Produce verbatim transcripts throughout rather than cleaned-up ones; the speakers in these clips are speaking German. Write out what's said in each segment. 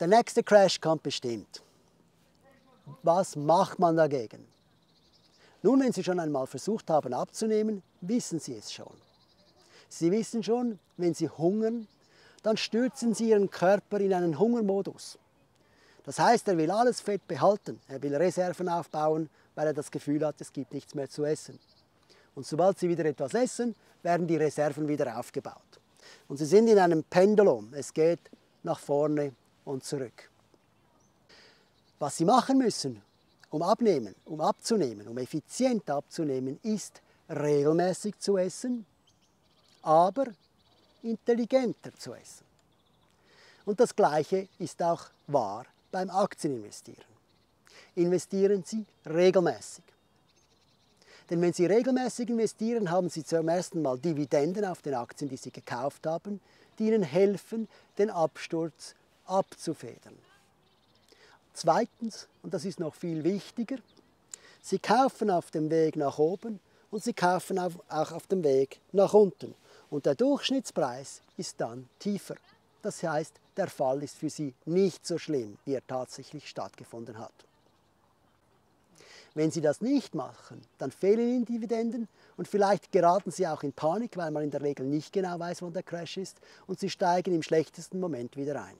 Der nächste Crash kommt bestimmt. Was macht man dagegen? Nun, wenn Sie schon einmal versucht haben abzunehmen, wissen Sie es schon. Sie wissen schon, wenn Sie hungern, dann stürzen Sie Ihren Körper in einen Hungermodus. Das heißt, er will alles Fett behalten, er will Reserven aufbauen, weil er das Gefühl hat, es gibt nichts mehr zu essen. Und sobald Sie wieder etwas essen, werden die Reserven wieder aufgebaut. Und Sie sind in einem Pendulum, es geht nach vorne und zurück. Was Sie machen müssen, um abnehmen, um abzunehmen, um effizient abzunehmen, ist regelmäßig zu essen, aber intelligenter zu essen. Und das Gleiche ist auch wahr beim Aktieninvestieren. Investieren Sie regelmäßig. Denn wenn Sie regelmäßig investieren, haben Sie zum ersten Mal Dividenden auf den Aktien, die Sie gekauft haben, die Ihnen helfen, den Absturz abzufedern. Zweitens, und das ist noch viel wichtiger, Sie kaufen auf dem Weg nach oben und Sie kaufen auch auf dem Weg nach unten. Und der Durchschnittspreis ist dann tiefer. Das heißt, der Fall ist für Sie nicht so schlimm, wie er tatsächlich stattgefunden hat. Wenn Sie das nicht machen, dann fehlen Ihnen Dividenden und vielleicht geraten Sie auch in Panik, weil man in der Regel nicht genau weiß, wann der Crash ist, und Sie steigen im schlechtesten Moment wieder ein.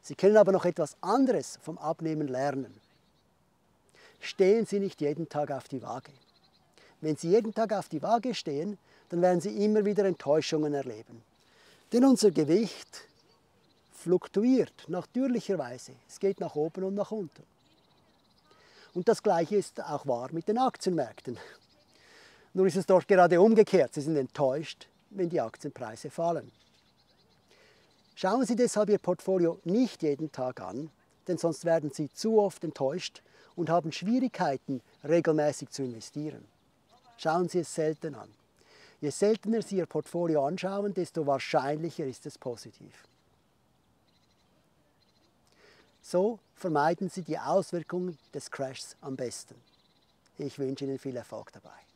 Sie können aber noch etwas anderes vom Abnehmen lernen. Stehen Sie nicht jeden Tag auf die Waage. Wenn Sie jeden Tag auf die Waage stehen, dann werden Sie immer wieder Enttäuschungen erleben. Denn unser Gewicht fluktuiert natürlicherweise. Es geht nach oben und nach unten. Und das Gleiche ist auch wahr mit den Aktienmärkten. Nur ist es dort gerade umgekehrt. Sie sind enttäuscht, wenn die Aktienpreise fallen. Schauen Sie deshalb Ihr Portfolio nicht jeden Tag an, denn sonst werden Sie zu oft enttäuscht und haben Schwierigkeiten, regelmäßig zu investieren. Schauen Sie es selten an. Je seltener Sie Ihr Portfolio anschauen, desto wahrscheinlicher ist es positiv. So vermeiden Sie die Auswirkungen des Crashs am besten. Ich wünsche Ihnen viel Erfolg dabei.